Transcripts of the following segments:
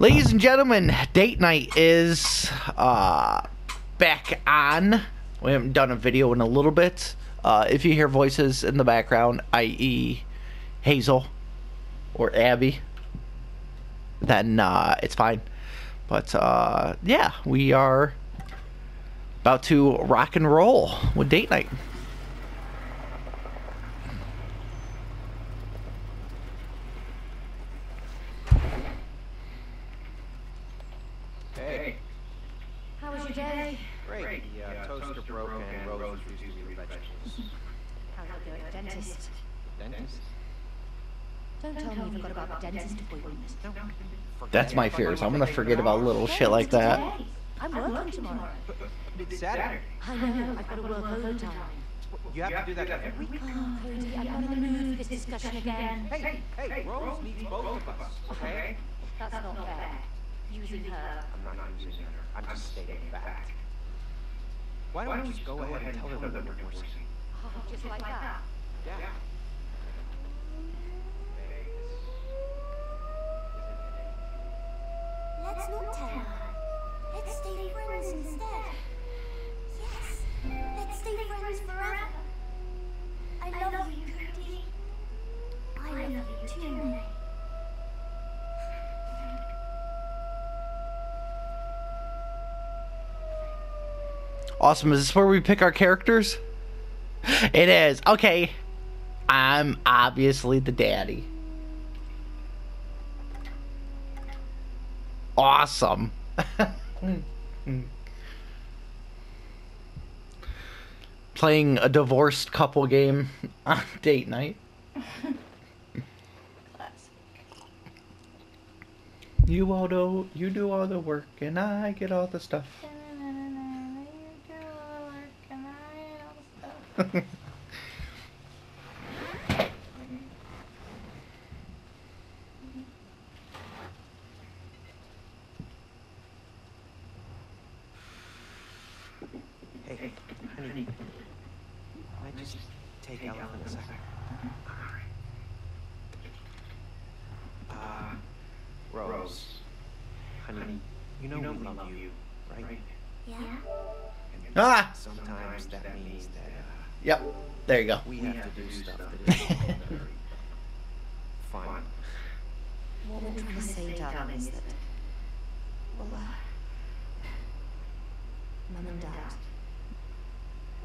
Ladies and gentlemen, date night is back on. We haven't done a video in a little bit. If you hear voices in the background, i.e. Hazel or Abby, then it's fine. But yeah, we are about to rock and roll with date night. Hey. How was your day? Great. Yeah, toaster broke and Rose refused to eat vegetables. How did you go to the dentist? Dentist? Don't tell me you forgot about dentist appointments. That's my fears. I'm gonna forget about little shit like that. I'm working tomorrow. But it's Saturday. I know, I've got to work overtime. You have to do that every week. Oh, Cody, I'm not going to move this discussion again. Hey, Rose needs both of us, okay? That's not fair. Using her. I'm not using her. I'm just stating fact. Why don't we just go ahead and tell her that we're divorcing? Oh, just like that? Yeah. Let's not tell her. Let's stay friends instead. Yes, let's stay friends forever. I love you, Cody. I love you too, mate. Awesome. Is this where we pick our characters? It is. Okay. I'm obviously the daddy. Awesome. Playing a divorced couple game on date night. You do all the work and I get all the stuff. Hey, honey, I just take Ella for a second. Rose, honey, you know we love you, right? Yeah. Ah! Sometimes that means that. Yep, there you go. We have to do stuff that is fine. What we're trying to say, darling, is that, well, Mum and Dad,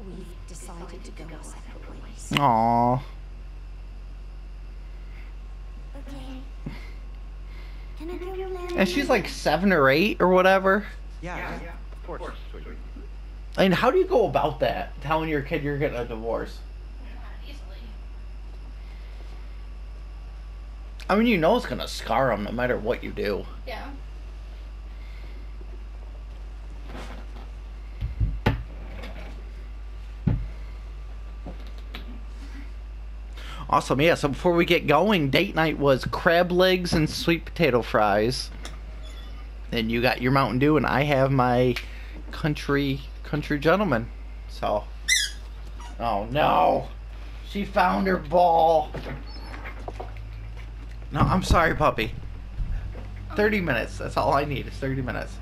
we've decided to go our separate ways. Aww. Okay. Can I go land? And she's like 7 or 8 or whatever. Yeah, of course. I mean, how do you go about that? Telling your kid you're getting a divorce? Not easily. I mean, you know it's gonna scar them no matter what you do. Yeah. Awesome. Yeah. So before we get going, date night was crab legs and sweet potato fries. Then you got your Mountain Dew, and I have my country gentleman. So, oh no, she found her ball. No, I'm sorry, puppy. 30 minutes, that's all I need is 30 minutes.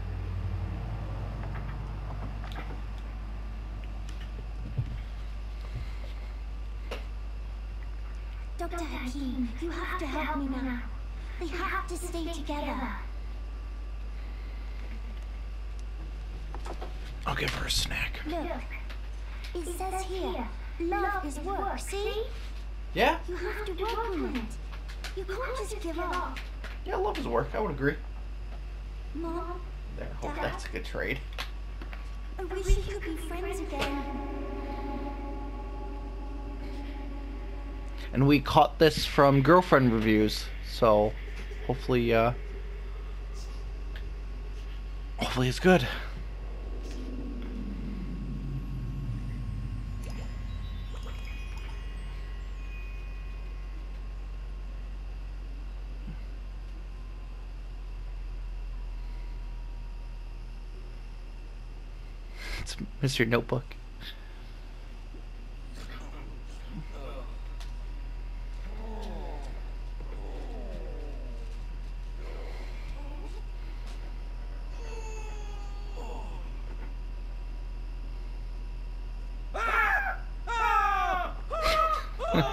Dr. Hakeem, you have to help me now. We have to stay together. I'll give her a snack. Look, it says here, love is work, see? Yeah? You have to work on it. You can't just give up. Yeah, love is work, I would agree. Mom, there, hope Dad, that's a good trade. I wish we could be friends again. And we caught this from Girlfriend Reviews, so hopefully, hopefully it's good. It's Mr. Notebook. Look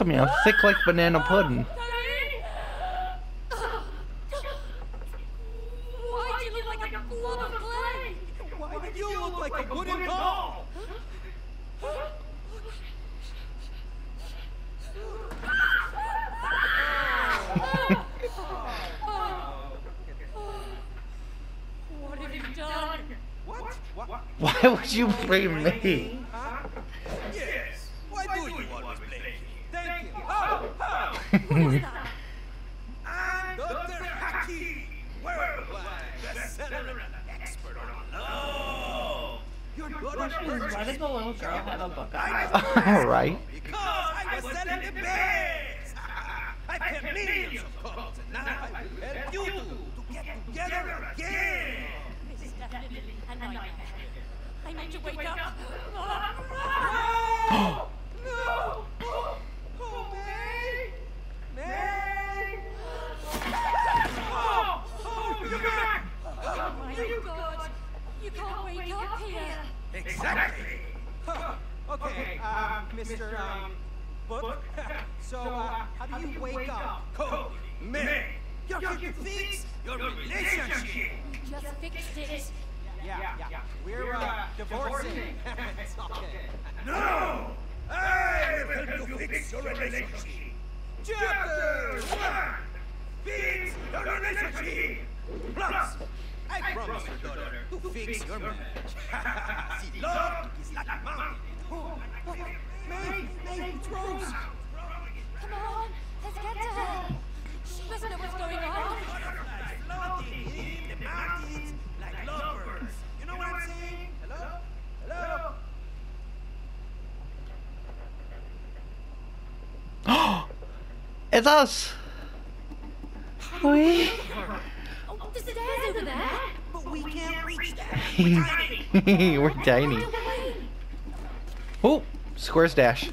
at me, I'm thick like banana pudding. Why would you blame me? Yes. Why do you always blame me? Thank you. Oh. I'm Dr. Hakeem, worldwide bestseller and expert on love. Your daughter, why does the little girl have a book on? All right. Because I was selling the best. I can millions of calls, and now I will help you to get together again. This is definitely a nightmare. I need to wake up. Oh, no! Oh, May! May! Oh, you're back! Oh, my God. You can't wake up here. Exactly. Okay, Mr. Book. So, how do you wake up? Cody, May, you fix your relationship. You just fixed it. Yeah. We're divorcing. It's okay. No! I will help you fix your relationship. Chapter 1! Fix your relationship! Plus, I promise your daughter to fix your marriage. See, love is like a mountain. May, it's Rose! Come on, let's get to her. She doesn't know what's going on. Floating in the mountains like lovers. You know what I'm saying? Hello? Hello? It's us! We? Oh, the stairs over there. But we can't reach that. We're tiny. Oh, square dash.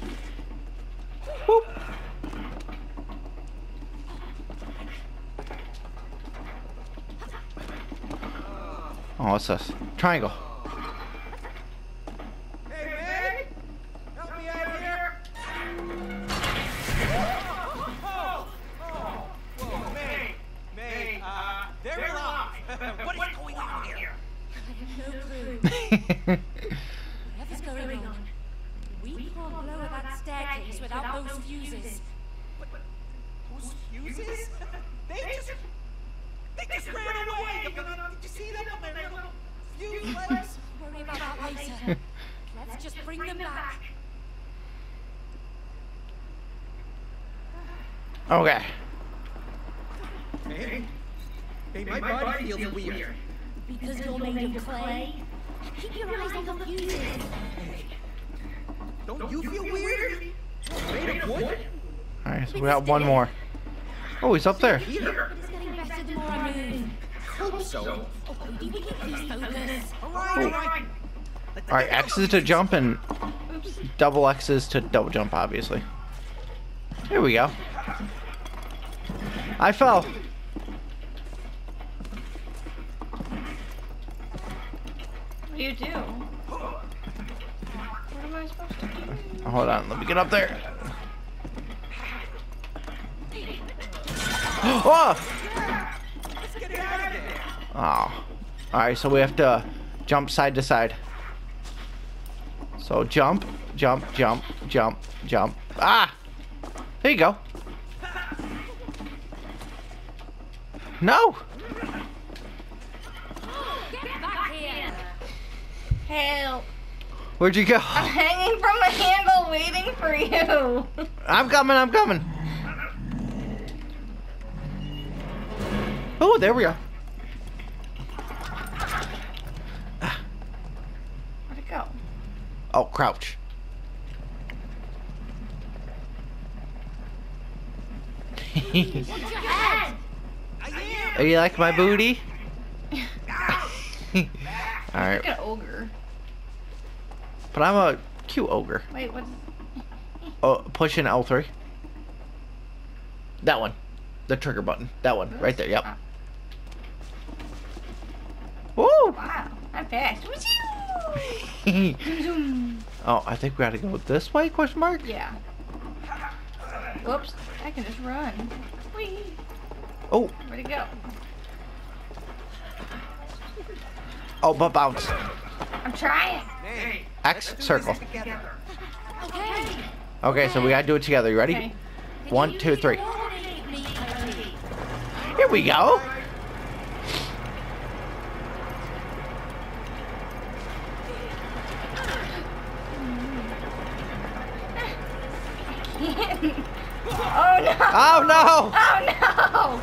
Whoop. Oh, what's this? Triangle. Hey, man! Help me out here! Whoa, May, they're alive! What is going on here? I have no clue. Whatever's going on, we can't lower that staircase without those fuses. But those fuses? They just ran away! Did you see them? They're little fuse legs. Worry about that later. Let's just bring them back. Okay. Hey, my body feels weird. Because you're made of clay? Keep your eyes on the fuses. Don't you feel weird? Made of wood? Alright, so we got one more. Oh, he's up there. Alright, X's to jump and double X's to double jump, obviously. Here we go. I fell. What do you do? What am I supposed to do? Hold on, let me get up there. Oh! Let's get out of there. Oh. Alright, so we have to jump side to side. So jump. Ah! There you go. No! Get back here. Help. Where'd you go? I'm hanging from a handle waiting for you. I'm coming. Oh, there we go. Where'd it go? Oh, crouch. Are you like my booty? Alright. Like an ogre. But I'm a cute ogre. Wait, what's... Oh, push in L3. That one. The trigger button. That one. Right there. Yep. Woo! Wow. I'm fast. Oh, I think we gotta go this way, question mark? Yeah. Whoops. I can just run. Whee! Oh. Where'd it go? Oh, but bounce. I'm trying. X, circle. Okay. Okay, so we gotta do it together. You ready? Okay. 1, 2, 3. Here we go. Oh no! Oh no! Oh no!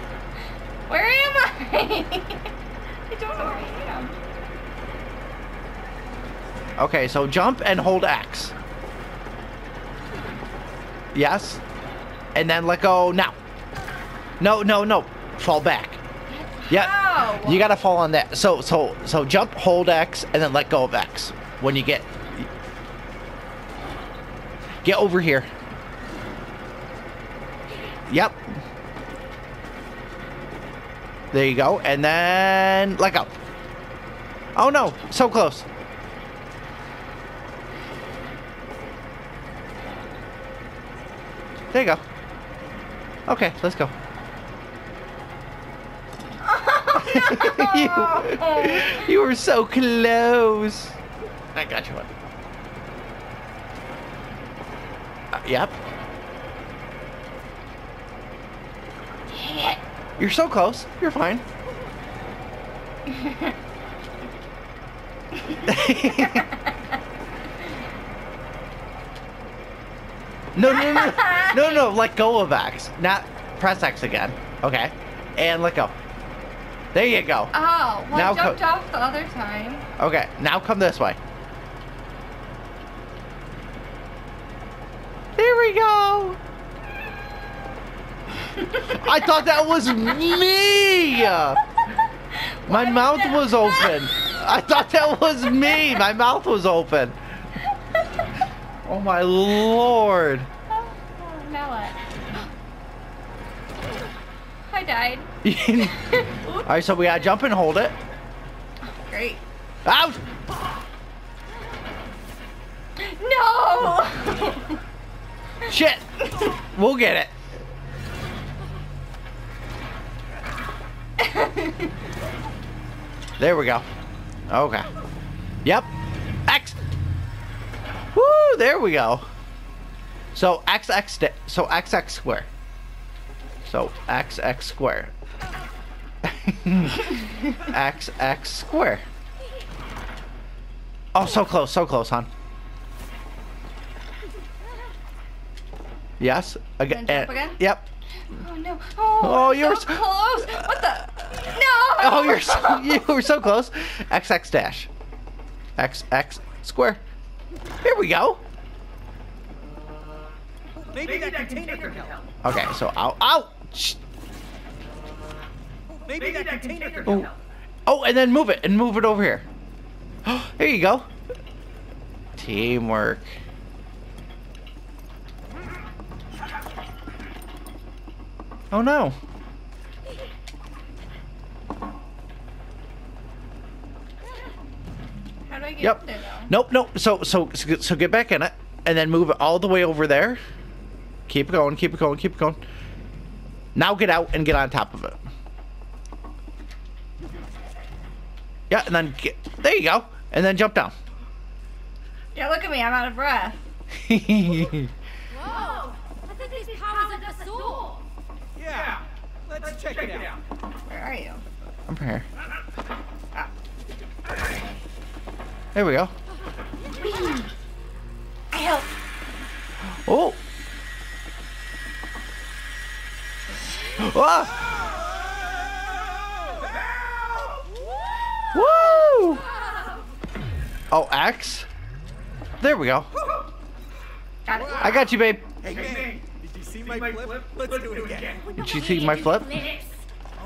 Where am I? I don't know where I am. Okay, so jump and hold X. Yes. And then let go now. No, no, no. Fall back. Yeah. Oh. You gotta fall on that. So jump, hold X, and then let go of X. When you get over here. Yep. There you go. And then let go. Oh no, so close. There you go. Okay, let's go. Oh, no. you were so close. I got you one. Yep. You're so close. You're fine. No, no, no, no, no, let go of X. Not press X again. Okay. And let go. There you go. Oh, well, now I jumped off the other time. Okay, now come this way. There we go. I thought that was me. My mouth was open. I thought that was me. My mouth was open. Oh my lord. Oh, now what? I died. Alright, so we gotta jump and hold it. Great. Out! No! Shit! We'll get it. There we go. Okay. Yep. X. Woo! There we go. So XX square. So XX square. XX square. Oh, so close, hon. Yes. Again. Yep. Oh no! Oh, oh you're so close! What the? No! Oh, you were so close. XX dash. XX square. Here we go. Maybe that container can help. Okay, so out. Maybe that container can help. Oh, and then move it over here. Oh, there you go. Teamwork. Oh no. How do I get up there now? Nope. So get back in it and then move it all the way over there. Keep it going. Now get out and get on top of it. Yeah, and then there you go. And then jump down. Yeah, look at me. I'm out of breath. Whoa. I think these powers are the soul. Yeah. Let's check it out. Where are you? I'm here. Ah. There we go. I help. Oh. Oh. Woo! Oh, X. There we go. Got it. I got you, babe. Hey. See my flip? Let's do it again. Did you see my flip? Oh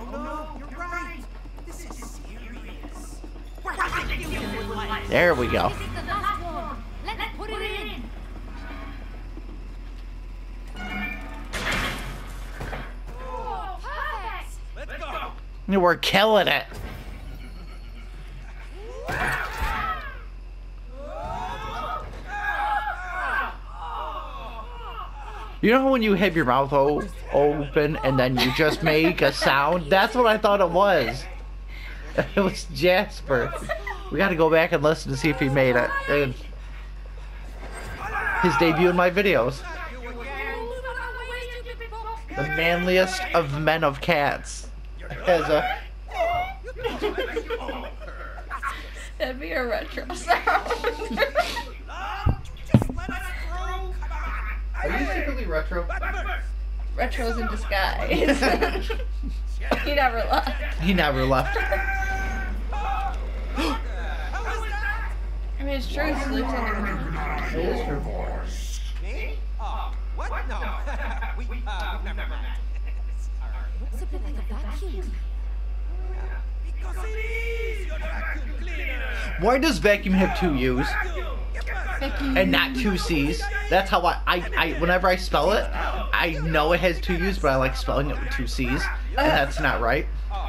no, you're right. This is serious. There we go. Let's put it in. We're killing it. You know when you have your mouth open and then you just make a sound? That's what I thought it was. It was Jasper. We gotta go back and listen to see if he made it. And his debut in my videos. The manliest of men of cats. As a... That'd be a retro sound. Are you secretly retro? Retro's in disguise. He never left. He never left. I mean, it's true. He lives in the room. It is true. Me? Oh, what? No. Never mind. What's a bit like a vacuum? Because it is your vacuum cleaner. Why does vacuum have two U's? And not two C's. That's how I whenever I spell it, I know it has two U's, but I like spelling it with two C's. And that's not right. Oh,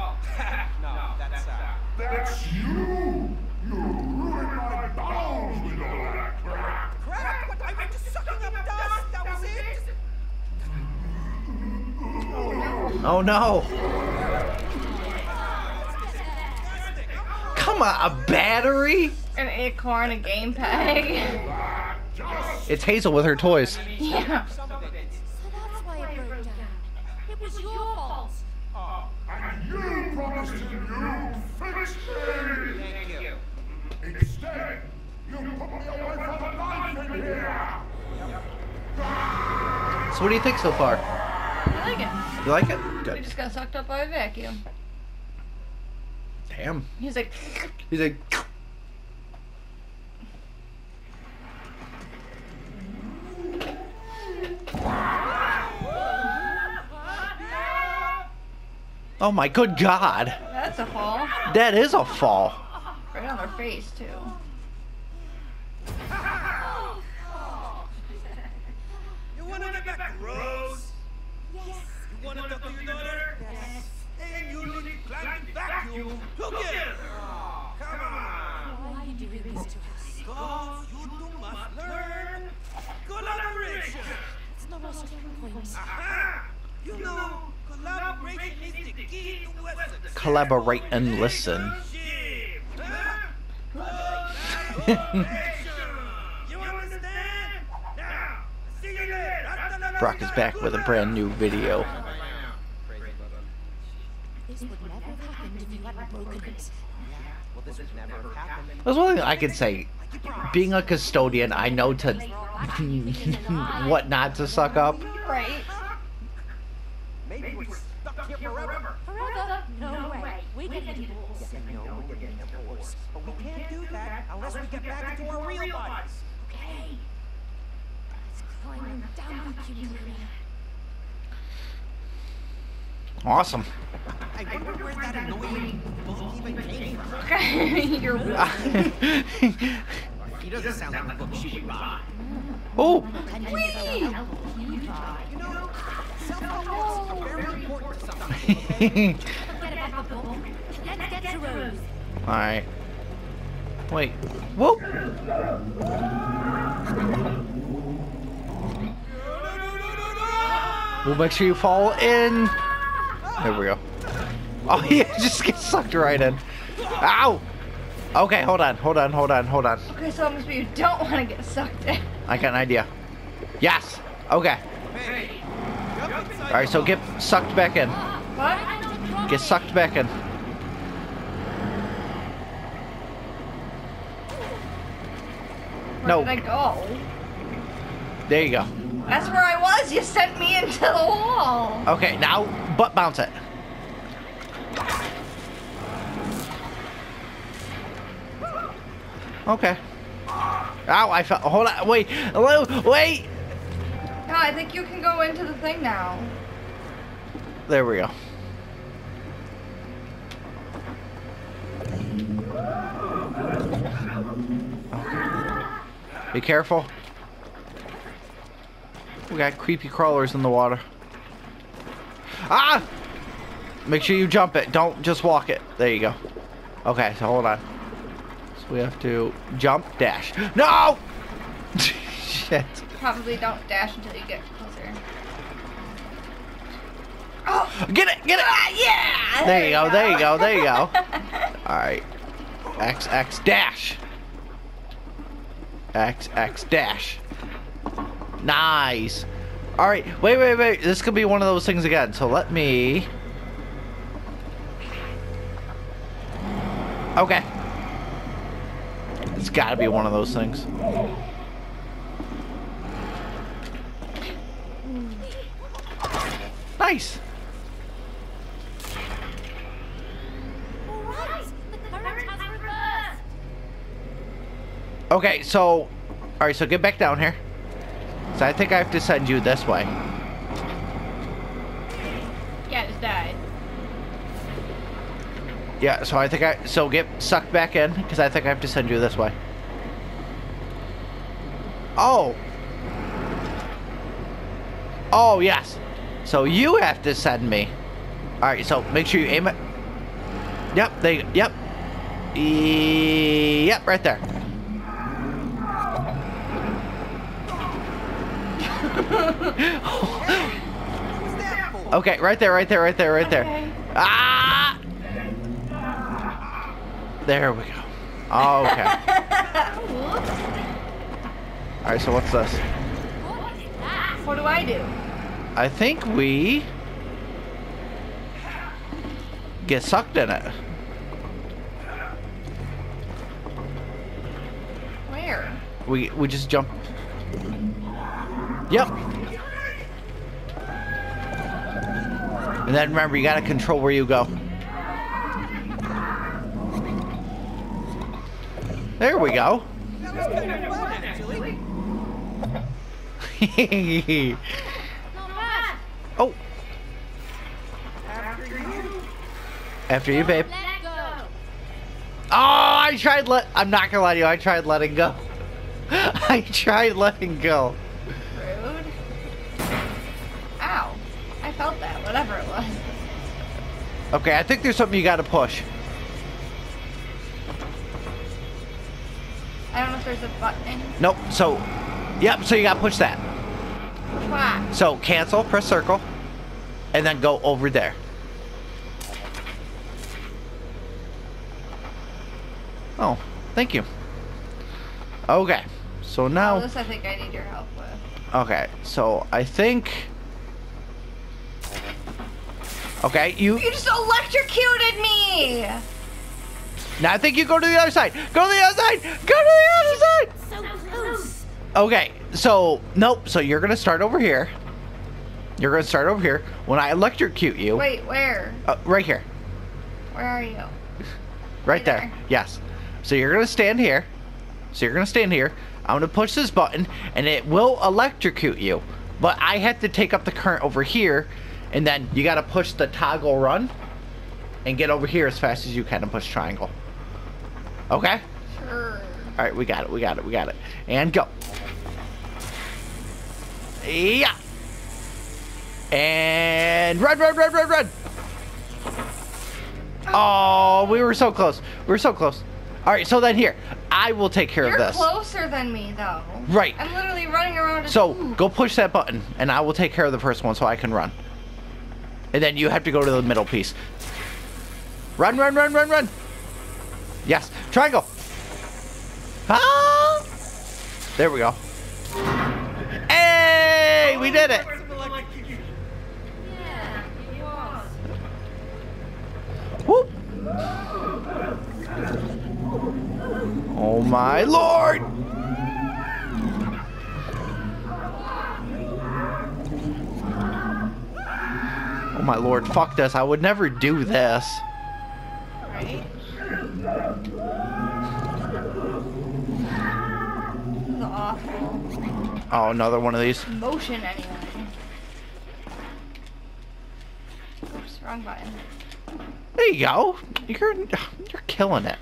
no, that's you. You ruined my balls with all that crap. Crap? I went to sucking up dust. That was it. Oh no. Come on, a battery? An acorn, a game peg. It's Hazel with her toys. Yeah. So that's why it broke down. It was your fault. And you promised you'd fix me. Thank you. Instead, you put me away from the life in here. So what do you think so far? I like it. You like it? Good. We just got sucked up by a vacuum. Damn. He's like... Oh my good God. That's a fall. That is a fall. Right on her face too. You want to get back Rose? Yes. You want to get your daughter? Yes. And you need to climb vacuum. Look at her. Come on. Why do you do this to us? Because you do must learn collaboration. It's the most important point. Aha. You know. Collaborate and listen. Brock is back with a brand new video. There's one thing I can say. Being a custodian, I know to what not to suck up. Right. But we can't do that unless we get back into our real bodies. Okay. It's climbing down the cube. Awesome. I wonder where that annoying book even came from. You're right. He doesn't sound like a book she would buy. Oh! Whee! You know, cell phone books are very important to something. Forget about the book. Let's get to Rose. Alright. Wait. Whoop! We'll make sure you fall in. There we go. Oh, yeah, just get sucked right in. Ow! Okay, hold on. Okay, so obviously you don't want to get sucked in. I got an idea. Yes! Okay. Alright, so get sucked back in. What? Get sucked back in. No. Where did I go? There you go. That's where I was. You sent me into the wall. Okay, now butt bounce it. Okay. Ow, I fell. Hold on. Wait. Hello? Wait. No, I think you can go into the thing now. There we go. Be careful. We got creepy crawlers in the water. Ah! Make sure you jump it. Don't just walk it. There you go. Okay, so hold on. So we have to jump, dash. No! Shit. Probably don't dash until you get closer. Oh! Get it! Get it! Yeah! There you go. There you go. There you go. Alright. X, X, dash. X, X, dash. Nice. Alright. Wait, wait, wait. This could be one of those things again. So let me... Okay. It's gotta be one of those things. Nice! Okay, so... Alright, so get back down here. So I think I have to send you this way. Yeah, just died. Yeah, so I think I... So get sucked back in, because I think I have to send you this way. Oh! Oh, yes! So you have to send me. Alright, so make sure you aim it. Yep, there you go. Yep. Yep, right there. Okay, right there, right there, right there, right there. Okay. Ah! There we go. Oh, okay. Alright, so what's this? What do I do? I think we get sucked in it. Where? We just jump. Yep. And then remember, you gotta control where you go. There we go. Oh. After you, babe. Oh, I tried let. I'm not gonna lie to you. I tried letting go. I tried letting go. Rude. Ow! I felt that. Whatever it was. Okay, I think there's something you gotta push. I don't know if there's a button. Nope. So, yep. So you gotta push that. Why? So cancel, press circle, and then go over there. Oh, thank you. Okay, so now. Oh, this I think I need your help with. Okay, so I think. Okay, you. You just electrocuted me. Now I think you go to the other side. Go to the other side. Go to the other side. So close. Okay. So, nope. So you're going to start over here. You're going to start over here. When I electrocute you. Wait, where? Right here. Where are you? Right there. Yes. So you're going to stand here. So you're going to stand here. I'm going to push this button and it will electrocute you. But I have to take up the current over here. And then you got to push the toggle run. And get over here as fast as you can and push triangle. Okay? Sure. Alright, we got it. We got it. We got it. And go. Yeah. And run, run, run, run, run. Oh, we were so close. We were so close. All right, so then here. I will take care of this. You're closer than me, though. Right. I'm literally running around. So go push that button, and I will take care of the first one so I can run. And then you have to go to the middle piece. Run, run, run, run, run. Yes. Triangle. Ah. There we go. Hey, we did it! Whoop! Oh my lord! Oh my lord! Fuck this! I would never do this. Right? This is awful. Oh, another one of these. Motion, anyway. Oops, wrong button. There you go. You're killing it.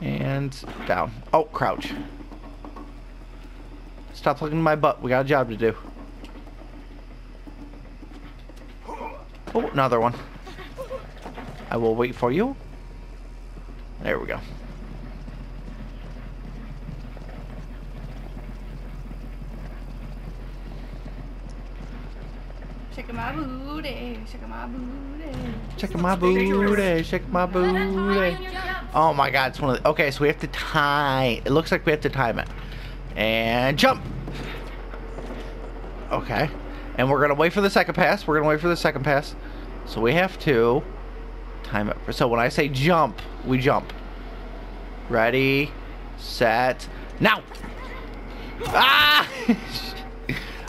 And down. Oh, crouch. Stop looking at my butt. We got a job to do. Oh, another one. I will wait for you. There we go. Shake my booty, shake my booty. Shake my booty, shake my booty. Oh my god, it's one of the... Okay, so we have to tie... It looks like we have to time it. And jump! Okay. And we're going to wait for the second pass. We're going to wait for the second pass. So we have to time it. So when I say jump, we jump. Ready, set, now! Ah!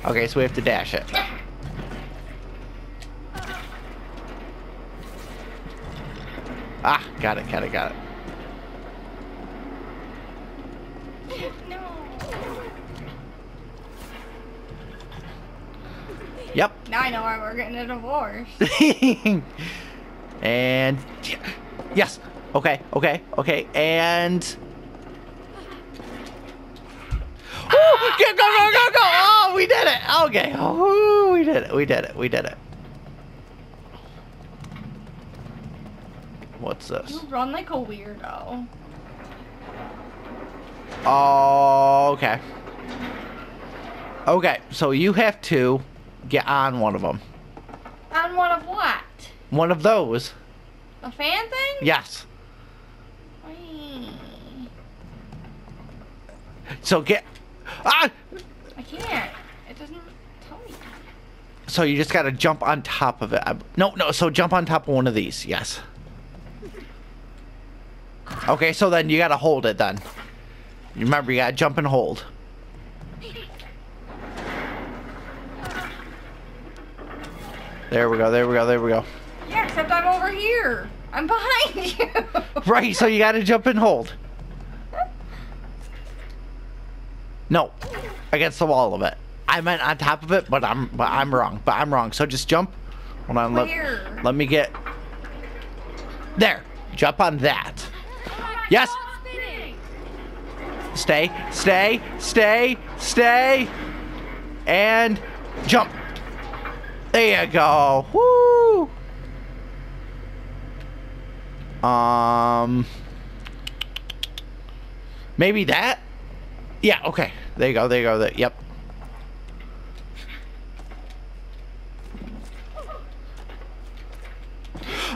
Okay, so we have to dash it. Ah, got it, got it, got it. No. Yep. Now I know why we're getting a divorce. And yes. Okay, okay, okay, and ah! Go, go, go, go, go! Oh, we did it! Okay. Oh, we did it, we did it, we did it. What's this? You run like a weirdo. Oh, okay. Okay, so you have to get on one of them. On one of what? One of those. A fan thing? Yes. Wait. So get... Ah! I can't. It doesn't tell me. So you just gotta jump on top of it. No, no, so jump on top of one of these, yes. Okay, so then you gotta hold it then. Remember, you gotta jump and hold. There we go, there we go, there we go. Yeah, except I'm over here. I'm behind you. Right, so you gotta jump and hold. No, against the wall of it. I meant on top of it, but I'm wrong. But I'm wrong, so just jump. Hold on, let me get... There, jump on that. Yes! Stay, stay, stay, stay, and jump. There you go. Woo! Maybe that? Yeah, okay. There you go, there you go. There, yep.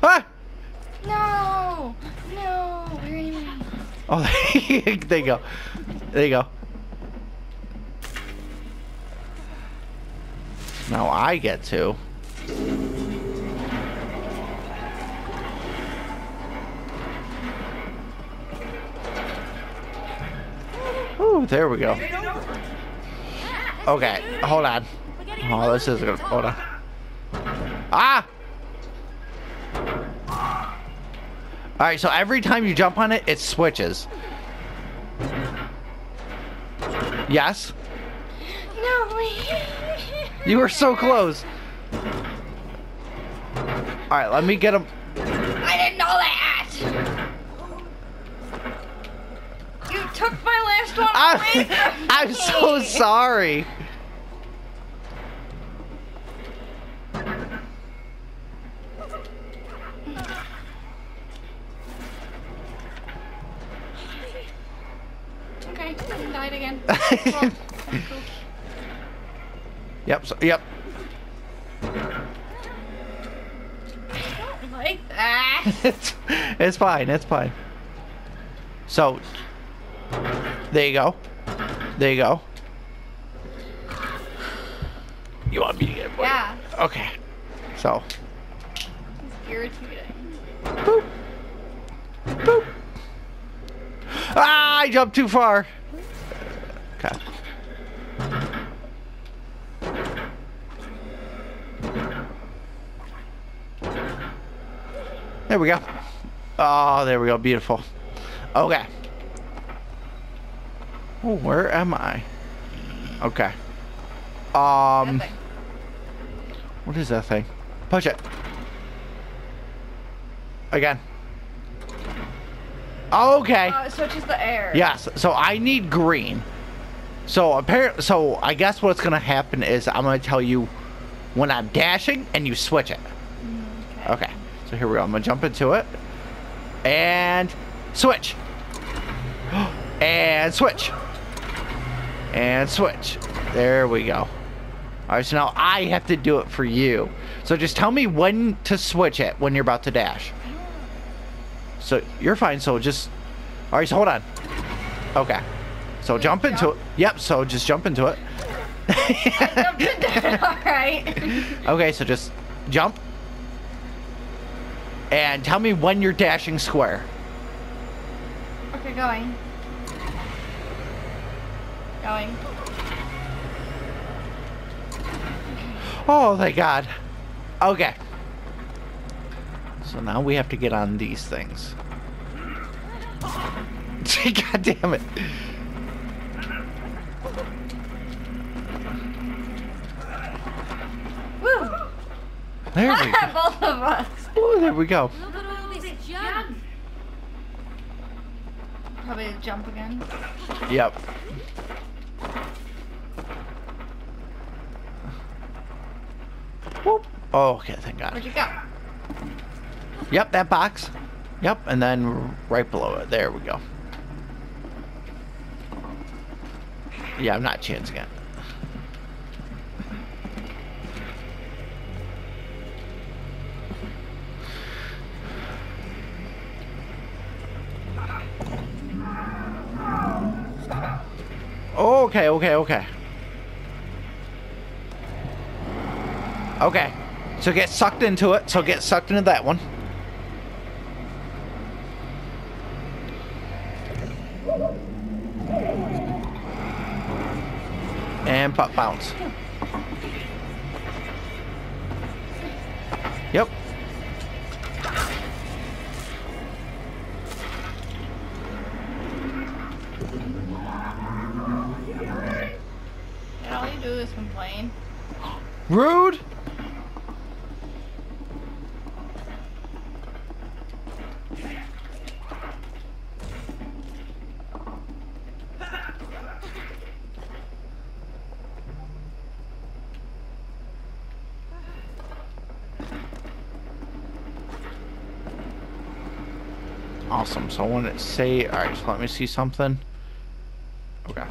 Ah! No! No! Where are you? Oh, there you go. There you go. Now I get to. Ooh, there we go. Okay, hold on. Oh, this is good. Hold on. Ah! Alright, so every time you jump on it, it switches. Yes? No, wait. You were so close. Alright, let me get him. I didn't know that! You took my last one away. I'm so sorry. Again. Yep, so, yep. I don't like that. It's fine, it's fine. So, there you go. There you go. You want me to get it? Yeah. Okay. So. It's irritating. Boop. Boop. Ah, I jumped too far. Okay. There we go. Oh, there we go. Beautiful. Okay. Oh, where am I? Okay. What is that thing? Push it. Again. Okay. It switches the air. Yes. So I need green. So I guess what's gonna happen is I'm gonna tell you when I'm dashing and you switch it. Mm. Okay, so here we go. I'm gonna jump into it and switch and switch and switch. There we go. All right, so now I have to do it for you. So just tell me when to switch it when you're about to dash. So you're fine. So just, all right, so hold on. Okay. So jump into it. Yep, so just jump into it. All right. Okay, so just jump. And tell me when you're dashing square. Okay, going. Going. Oh, thank God. Okay. So now we have to get on these things. God damn it. Woo. There we go. Both of us. Oh, there we go. Look at all these jumps. Probably jump again. Yep. Whoop. Oh, okay, thank God. Where'd you go? Yep, that box. Yep, and then right below it. There we go. Yeah, I'm not chancing it. Okay, okay, okay. Okay, so get sucked into it. So get sucked into that one. And pop bounce. Yep. And all you do is complain. Rude. Awesome. So I want to say, all right, so let me see something. Okay.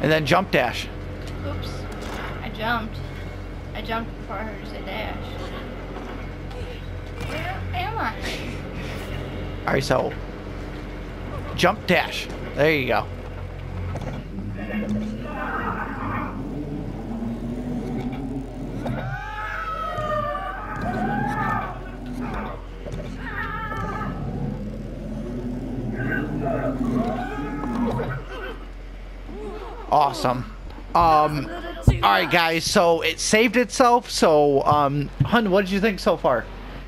And then jump dash. Oops. I jumped. I jumped before her to say dash. Where am I? All right, so jump dash. There you go. Awesome. Alright guys, so it saved itself. So hun, what did you think so far?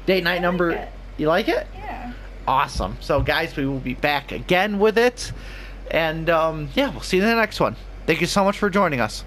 Date night number, you like it? Yeah. Awesome. So guys, we will be back again with it. And yeah, we'll see you in the next one. Thank you so much for joining us.